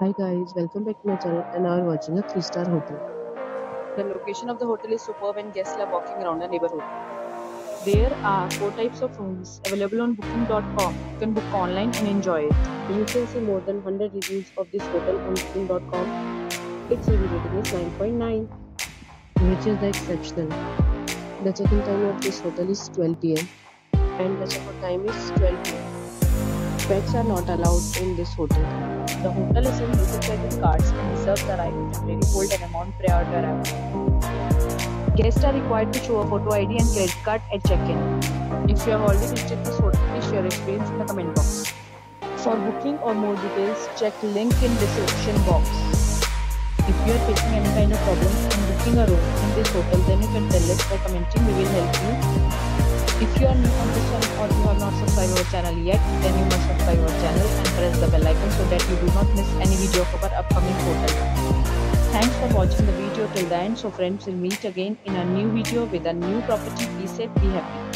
Hi guys, welcome back to my channel and are watching a 3-star hotel. The location of the hotel is superb and guests love walking around the neighborhood. There are 4 types of rooms available on booking.com. You can book online and enjoy it. You can see more than 100 reviews of this hotel on booking.com. Its review rating is 9.9, which is the exceptional. The check-in time of this hotel is 12 p.m. and the check-out time is 12 p.m. Pets are not allowed in this hotel. The hotel is in user credit cards and reserves the right to temporarily hold an amount prior to arrival. Guests are required to show a photo ID and credit card at check-in. If you have already visited this hotel, please share your experience in the comment box. For booking or more details, check link in description box. If you are facing any kind of problems in booking a room in this hotel, then you can tell us by commenting. We will help you. If you are new on this channel or you have not subscribed our channel yet, then you must subscribe our channel and press the bell icon so that you do not miss any video of our upcoming hotel. Thanks for watching the video till the end. So friends, we'll meet again in a new video with a new property. Be safe, be happy.